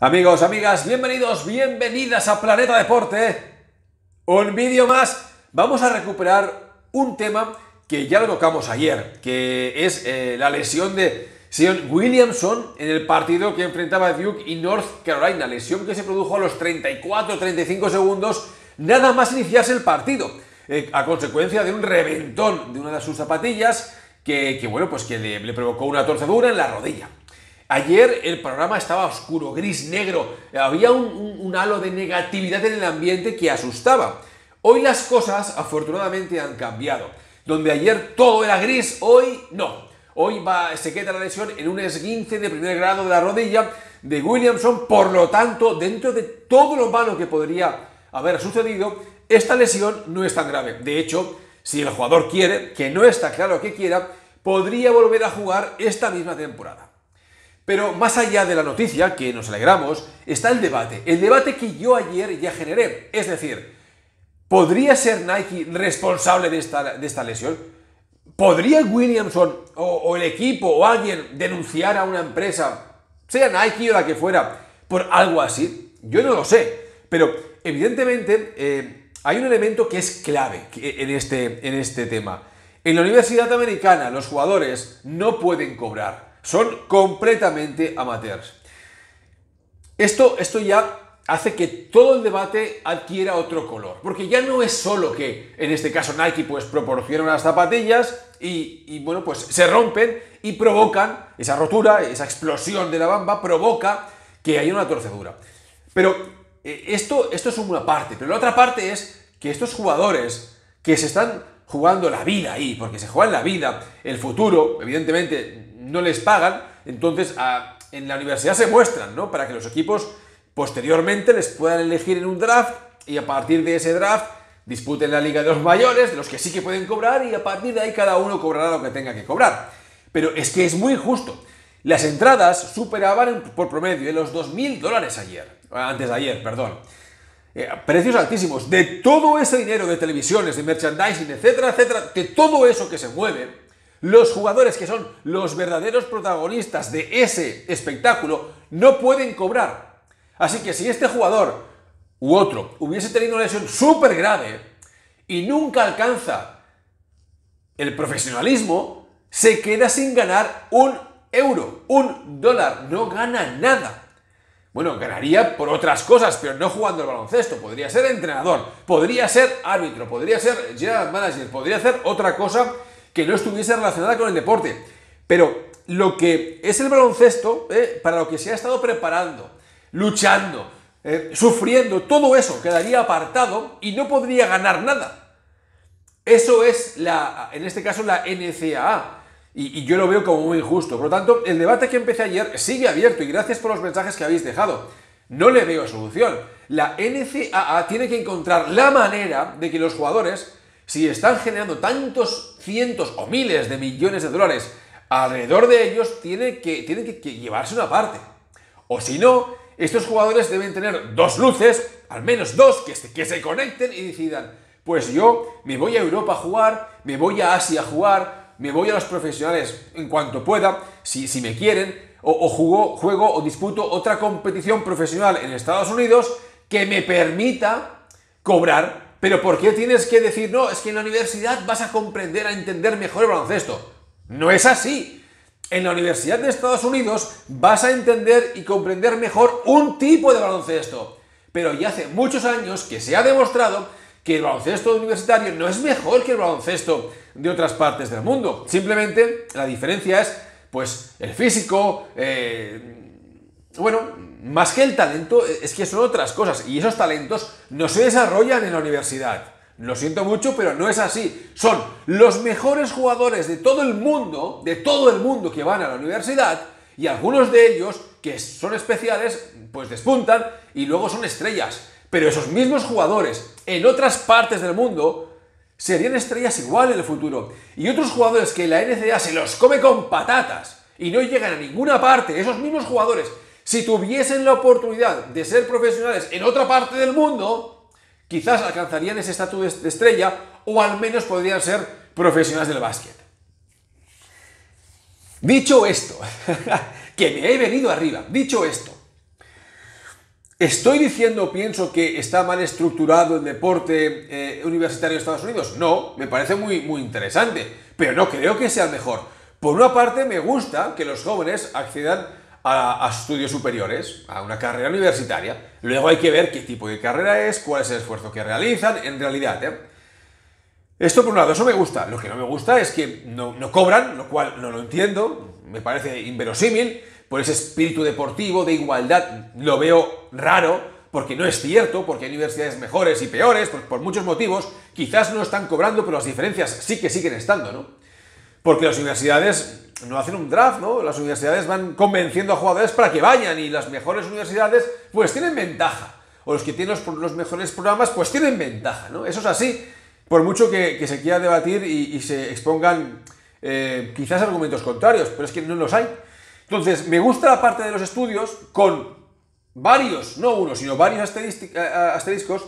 Amigos, amigas, bienvenidos, bienvenidas a Planeta Deporte. Un vídeo más. Vamos a recuperar un tema que ya lo tocamos ayer, que es la lesión de Zion Williamson en el partido que enfrentaba Duke y North Carolina. Lesión que se produjo a los 34-35 segundos, nada más iniciarse el partido, a consecuencia de un reventón de una de sus zapatillas que le provocó una torcedura en la rodilla. Ayer el programa estaba oscuro, gris, negro, había un halo de negatividad en el ambiente que asustaba. Hoy las cosas afortunadamente han cambiado. Donde ayer todo era gris, hoy no. Hoy se queda la lesión en un esguince de primer grado de la rodilla de Williamson. Por lo tanto, dentro de todo lo malo que podría haber sucedido, esta lesión no es tan grave. De hecho, si el jugador quiere, que no está claro que quiera, podría volver a jugar esta misma temporada. Pero más allá de la noticia, que nos alegramos, está el debate que yo ayer ya generé. Es decir, ¿podría ser Nike responsable de esta lesión? ¿Podría Williamson o el equipo o alguien denunciar a una empresa, sea Nike o la que fuera, por algo así? Yo no lo sé, pero evidentemente hay un elemento que es clave en este tema. En la Universidad Americana los jugadores no pueden cobrar. Son completamente amateurs. Esto ya hace que todo el debate adquiera otro color. Porque ya no es solo que, en este caso, Nike pues proporciona unas zapatillas y se rompen y provocan esa rotura, esa explosión de la bamba, provoca que haya una torcedura. Pero esto es una parte. Pero la otra parte es que estos jugadores que se están jugando la vida ahí, porque se juegan la vida, el futuro, evidentemente no les pagan, entonces en la universidad se muestran, ¿no? Para que los equipos posteriormente les puedan elegir en un draft y a partir de ese draft disputen la liga de los mayores, de los que sí que pueden cobrar, y a partir de ahí cada uno cobrará lo que tenga que cobrar. Pero es que es muy injusto. Las entradas superaban por promedio los $2.000 antes de ayer. Precios altísimos. De todo ese dinero de televisiones, de merchandising, etcétera, etcétera, de todo eso que se mueve, los jugadores, que son los verdaderos protagonistas de ese espectáculo, no pueden cobrar. Así que si este jugador u otro hubiese tenido una lesión súper grave y nunca alcanza el profesionalismo, se queda sin ganar €1, $1. No gana nada. Bueno, ganaría por otras cosas, pero no jugando al baloncesto. Podría ser entrenador, podría ser árbitro, podría ser general manager, podría hacer otra cosa que no estuviese relacionada con el deporte. Pero lo que es el baloncesto, para lo que se ha estado preparando, luchando, sufriendo, todo eso quedaría apartado y no podría ganar nada. Eso es, en este caso, la NCAA. Y yo lo veo como muy injusto. Por lo tanto, el debate que empecé ayer sigue abierto y gracias por los mensajes que habéis dejado. No le veo solución. La NCAA tiene que encontrar la manera de que los jugadores, si están generando tantos cientos o miles de millones de dólares alrededor de ellos, tienen que llevarse una parte. O si no, estos jugadores deben tener dos luces, al menos dos, que se conecten y decidan, pues yo me voy a Europa a jugar, me voy a Asia a jugar, me voy a los profesionales en cuanto pueda, si me quieren, o juego o disputo otra competición profesional en Estados Unidos que me permita cobrar. ¿Pero por qué tienes que decir, no, es que en la universidad vas a comprender, a entender mejor el baloncesto? No es así. En la Universidad de Estados Unidos vas a entender y comprender mejor un tipo de baloncesto. Pero ya hace muchos años que se ha demostrado que el baloncesto universitario no es mejor que el baloncesto de otras partes del mundo. Simplemente la diferencia es, pues, el físico, más que el talento, es que son otras cosas. Y esos talentos no se desarrollan en la universidad. Lo siento mucho, pero no es así. Son los mejores jugadores de todo el mundo que van a la universidad, y algunos de ellos, que son especiales, pues despuntan y luego son estrellas. Pero esos mismos jugadores en otras partes del mundo serían estrellas igual en el futuro. Y otros jugadores que la NCAA se los come con patatas y no llegan a ninguna parte, esos mismos jugadores, si tuviesen la oportunidad de ser profesionales en otra parte del mundo, quizás alcanzarían ese estatus de estrella o al menos podrían ser profesionales del básquet. Dicho esto, que me he venido arriba, dicho esto, ¿Estoy diciendo o pienso que está mal estructurado el deporte universitario de Estados Unidos? No, me parece muy interesante, pero no creo que sea el mejor. Por una parte, me gusta que los jóvenes accedan a estudios superiores, a una carrera universitaria. Luego hay que ver qué tipo de carrera es, cuál es el esfuerzo que realizan, en realidad, Esto por un lado, eso me gusta. Lo que no me gusta es que no cobran, lo cual no lo entiendo, me parece inverosímil. Por ese espíritu deportivo de igualdad lo veo raro, porque no es cierto, porque hay universidades mejores y peores, por muchos motivos. Quizás no están cobrando, pero las diferencias sí que siguen estando, ¿no? Porque las universidades no hacen un draft, ¿no? Las universidades van convenciendo a jugadores para que vayan, y las mejores universidades pues tienen ventaja, o los que tienen los mejores programas pues tienen ventaja, ¿no? Eso es así. Por mucho que se quiera debatir y se expongan quizás argumentos contrarios, pero es que no los hay. Entonces, me gusta la parte de los estudios con varios, no uno, sino varios asteriscos,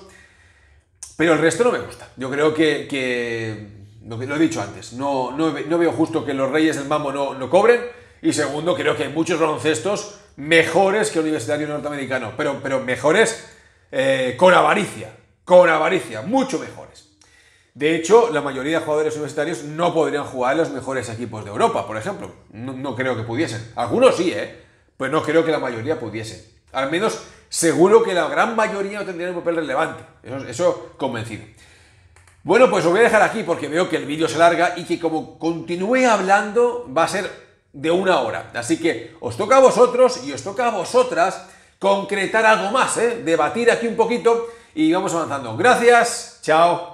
pero el resto no me gusta. Yo creo que lo he dicho antes, no veo justo que los Reyes del Mambo no cobren, y segundo, creo que hay muchos baloncestos mejores que el universitario norteamericano, pero mejores con avaricia, mucho mejores. De hecho, la mayoría de jugadores universitarios no podrían jugar en los mejores equipos de Europa, por ejemplo. No creo que pudiesen. Algunos sí, pues no creo que la mayoría pudiesen. Al menos, seguro que la gran mayoría no tendrían un papel relevante. Eso convencido. Bueno, pues os voy a dejar aquí porque veo que el vídeo se alarga y que como continúe hablando va a ser de una hora. Así que os toca a vosotros y os toca a vosotras concretar algo más, debatir aquí un poquito y vamos avanzando. Gracias, chao.